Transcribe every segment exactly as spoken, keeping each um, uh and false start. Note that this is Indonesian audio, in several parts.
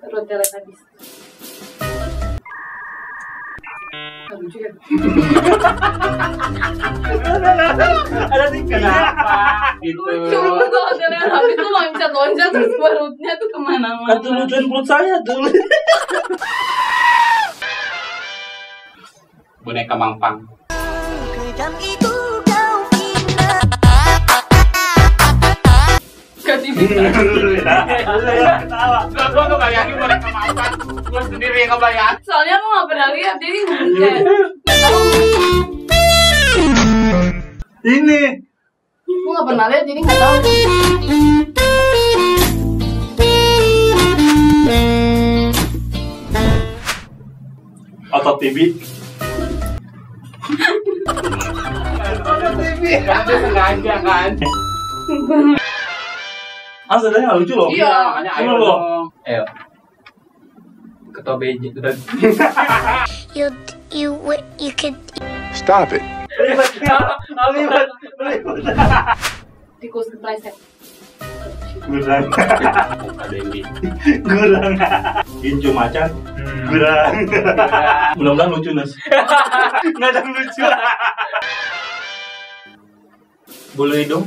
Terus telet habis. Gak lucu kan? Ada tiga. Kenapa? Lucu. Kalau telet habis tuh loncat-loncat. Terus perutnya tuh kemana-mana. Itu lucuin perut saya dulu. Boneka mangpang. Gak bisa. Gue tuh gak yakin boneka mangpang. Gue sendiri yang kebayang. Soalnya aku gak pernah lihat, jadi nggak. Ini. Gue gak pernah lihat, jadi gak tahu. Otot Tibi. Kamu sengaja kan? Ah, sebenarnya nggak lucu loh. Iya, makanya ayo loh. Ayo. Ketobe juga. You you you can. Stop it. Alibad, alibad. Tikus kepleset. Gurang. Gurang. Incu macan. Gurang. Mudah-mudahan lucu Nas. Nggak ada lucu. Bulu hidung.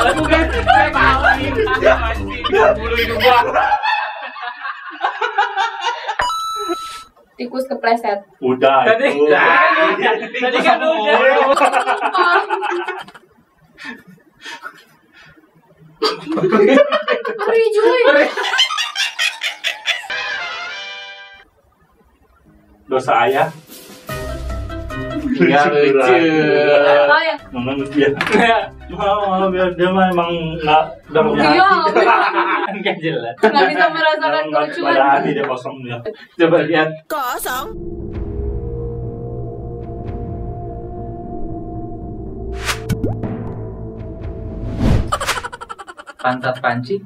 Kalau bukan saya tahu nih, bulu hidung gua. Tikus kepleset. Udah. Tadi, tadi kan udah. Perih juga. Dosa ayah. Gak lucu. Memang lucu ya. Cuma dia emang gak punya hati. Gak jelas. Gak bisa merasakan kelucuan. Gak hati dia kosong dia. Coba lihat. Kosong. pantat panci.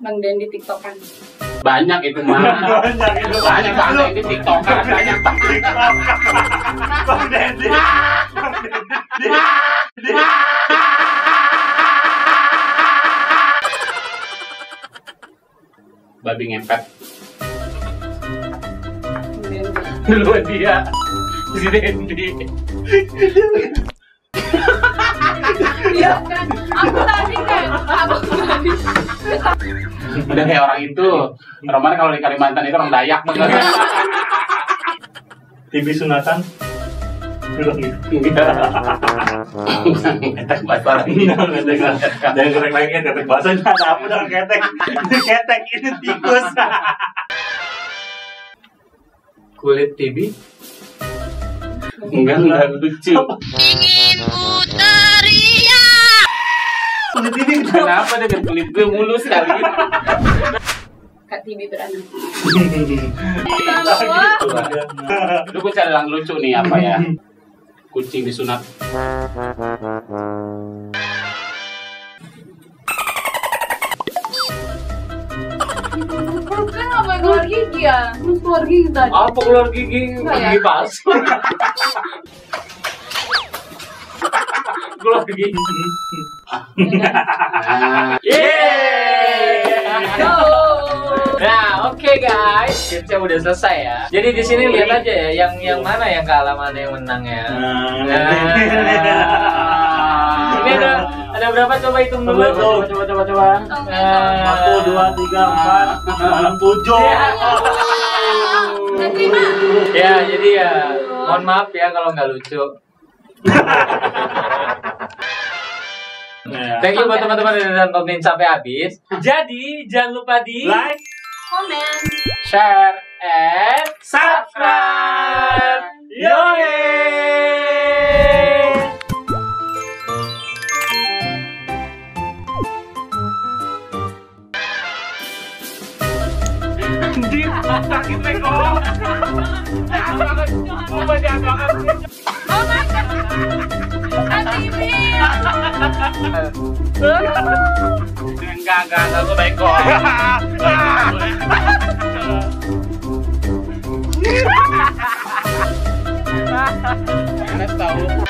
Bang Dendi TikTokan. Banyak itu mah. Banyak itu. Banyak banget di TikTokan, banyak banget. Bang Dendi. Bang Dendi. Babi ngepet. Dulu dia. Si Dendi. Iya kan. Aku tadi kan. Aku tadi. Udah kayak orang itu. Roman kalau di Kalimantan itu orang Dayak banget. Tibi sunatan. Belum gitu. Ketek bahasa lagi. Jangan korek lagi ketek bahasa. Apa dong ketek? Ini ketek, ini tikus. Kulit Tibi. Enggak, enggak lucu. Kulit Tibi kenapa dengan kulit gue mulus kali ini? Kak Tibi beranak. Lu gue cari yang lucu nih apa ya? Kucing disunat. Kan apa keluar gigi ya? Lu keluar gigi tadi. Apa keluar gigi? Gigi palsu. Keluar gigi. Nah, oke guys, tipsnya udah selesai ya. Jadi di sini lihat aja ya, yang yang mana yang kalah, mana yang menang ya. Ini ada ada berapa? Coba hitung dulu. Coba coba coba coba. Satu, dua, tiga, empat, enam, tujuh. Ya, jadi ya, mohon maaf ya kalau nggak lucu. Thank you buat teman-teman yang udah nontonin sampai habis. Jadi jangan lupa di like, comment, share, and subscribe. Yoi! Anjir, sakit pekong. Oh my god. Enggak, enggak, enggak, gue pekong. Enak tau.